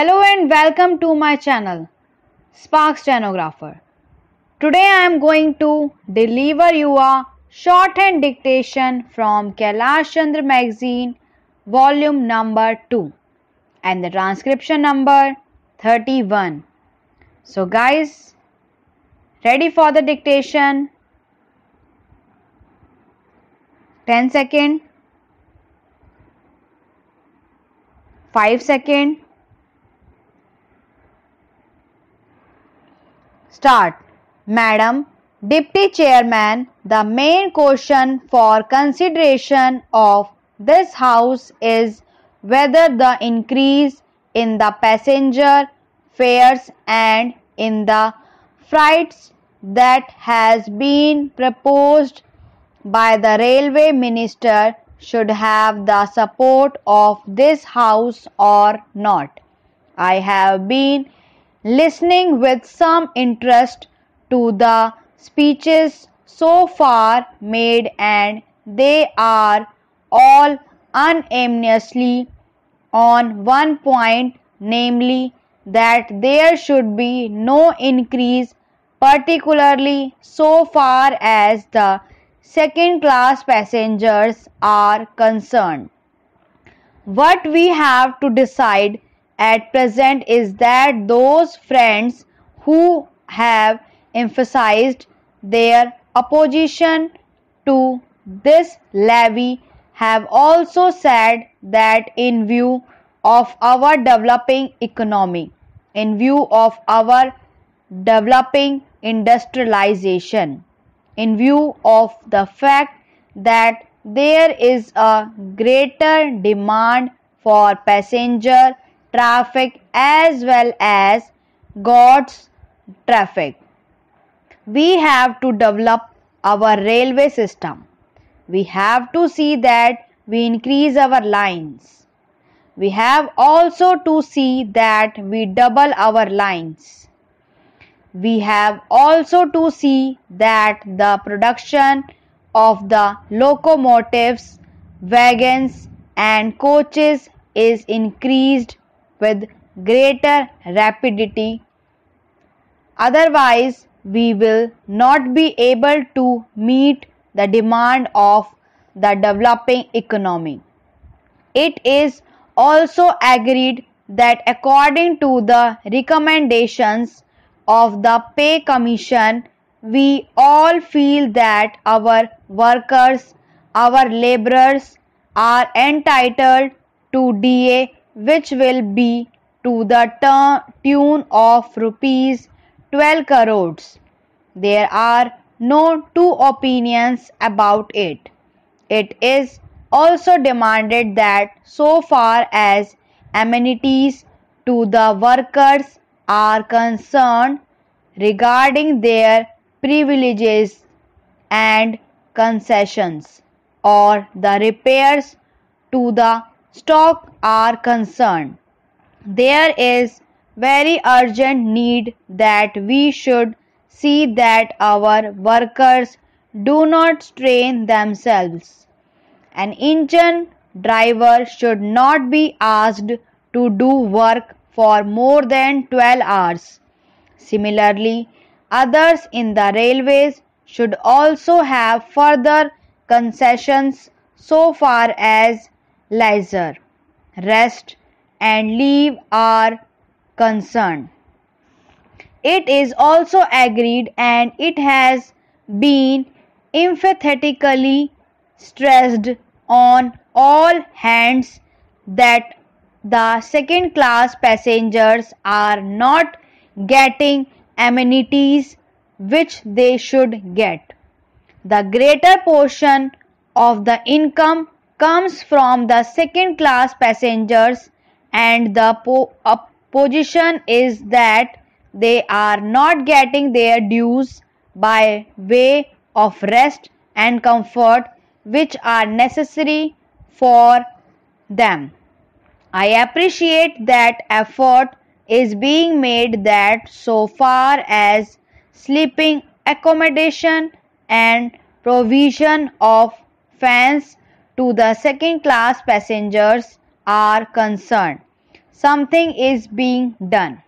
Hello and welcome to my channel Sparx Stenographer. Today I am going to deliver you a shorthand dictation from Kailash Chandra magazine volume number 2 and the transcription number 31. So guys, ready for the dictation? 10 second, 5 second. Start. Madam Deputy Chairman, the main question for consideration of this house is whether the increase in the passenger fares and in the freights that has been proposed by the railway minister should have the support of this house or not. I have been listening with some interest to the speeches so far made, and they are all unanimously on one point, namely that there should be no increase, particularly so far as the second class passengers are concerned. What we have to decide at present is that those friends who have emphasized their opposition to this levy have also said that in view of our developing economy, in view of our developing industrialization, in view of the fact that there is a greater demand for passenger traffic as well as goods traffic, we have to develop our railway system. We have to see that we increase our lines. We have also to see that we double our lines. We have also to see that the production of the locomotives, wagons and coaches is increased with greater rapidity. Otherwise, we will not be able to meet the demand of the developing economy. It is also agreed that according to the recommendations of the Pay Commission, we all feel that our workers, our laborers are entitled to DA, which will be to the tune of rupees 12 crores. There are no two opinions about it. It is also demanded that so far as amenities to the workers are concerned regarding their privileges and concessions or the repairs to the stock are concerned, there is very urgent need that we should see that our workers do not strain themselves. An engine driver should not be asked to do work for more than 12 hours. Similarly, others in the railways should also have further concessions so far as leisure, rest and leave are concerned. It is also agreed and it has been emphatically stressed on all hands that the second class passengers are not getting amenities which they should get. The greater portion of the income comes from the second class passengers, and the position is that they are not getting their dues by way of rest and comfort which are necessary for them. I appreciate that effort is being made that so far as sleeping accommodation and provision of fans to the second class passengers are concerned, something is being done,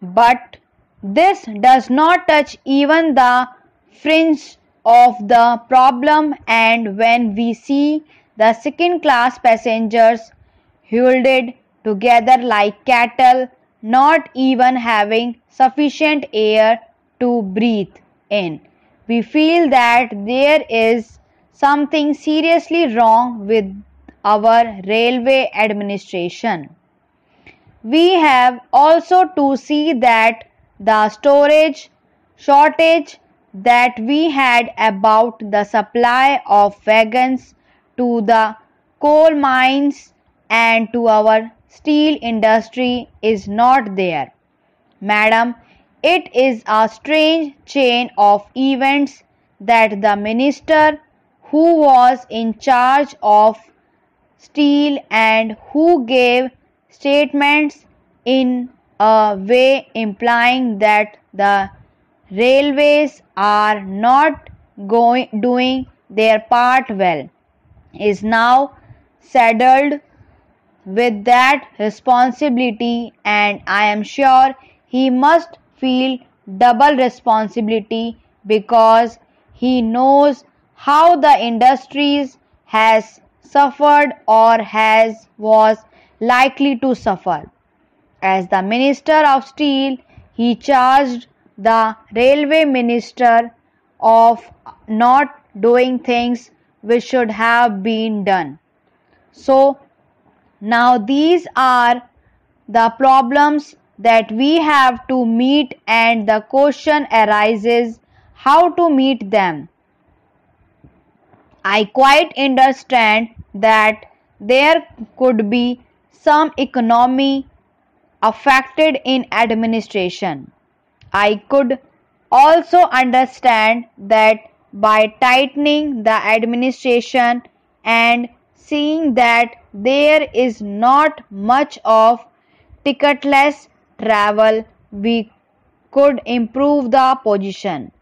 but this does not touch even the fringe of the problem, and when we see the second class passengers huddled together like cattle, not even having sufficient air to breathe in, we feel that there is something seriously wrong with our railway administration. We have also to see that the storage shortage that we had about the supply of wagons to the coal mines and to our steel industry is not there. Madam, it is a strange chain of events that the minister who was in charge of steel and who gave statements in a way implying that the railways are not doing their part well, is now saddled with that responsibility, and I am sure he must feel double responsibility because he knows how the industries has suffered or was likely to suffer. As the Minister of Steel, he charged the Railway Minister of not doing things which should have been done. So now these are the problems that we have to meet, and the question arises how to meet them. I quite understand that there could be some economy affected in administration. I could also understand that by tightening the administration and seeing that there is not much of ticketless travel, we could improve the position.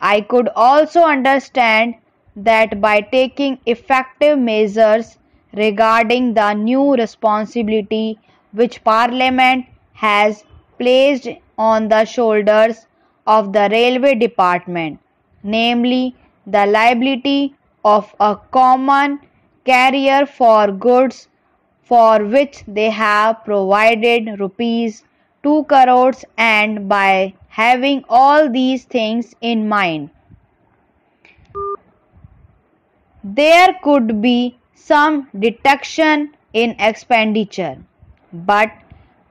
I could also understand that by taking effective measures regarding the new responsibility which Parliament has placed on the shoulders of the Railway Department, namely the liability of a common carrier for goods for which they have provided rupees 2 crores, and by having all these things in mind, there could be some deduction in expenditure. But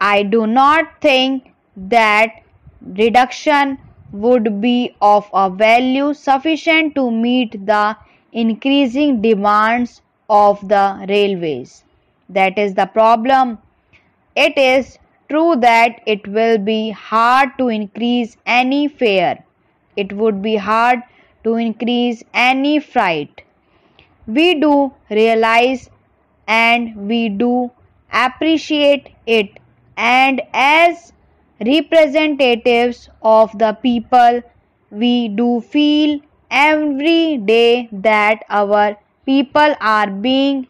I do not think that reduction would be of a value sufficient to meet the increasing demands of the railways. That is the problem. It is true that it will be hard to increase any fare. It would be hard to increase any freight. We do realize and we do appreciate it, and as representatives of the people, we do feel every day that our people are being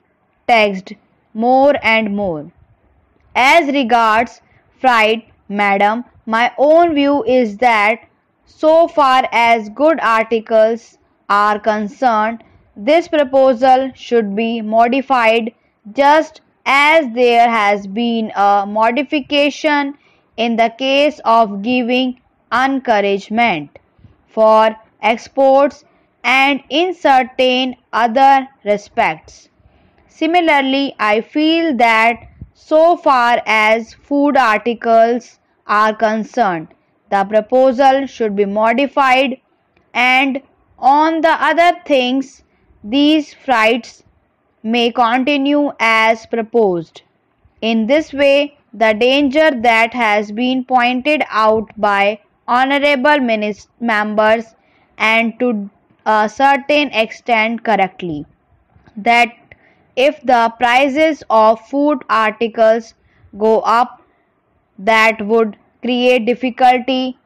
taxed more and more. As regards freight, madam, my own view is that so far as good articles are concerned, this proposal should be modified just as there has been a modification in the case of giving encouragement for exports and in certain other respects. Similarly, I feel that so far as food articles are concerned, the proposal should be modified, and on the other things, these freights may continue as proposed. In this way, the danger that has been pointed out by honorable members, and to a certain extent correctly, that if the prices of food articles go up, that would create difficulty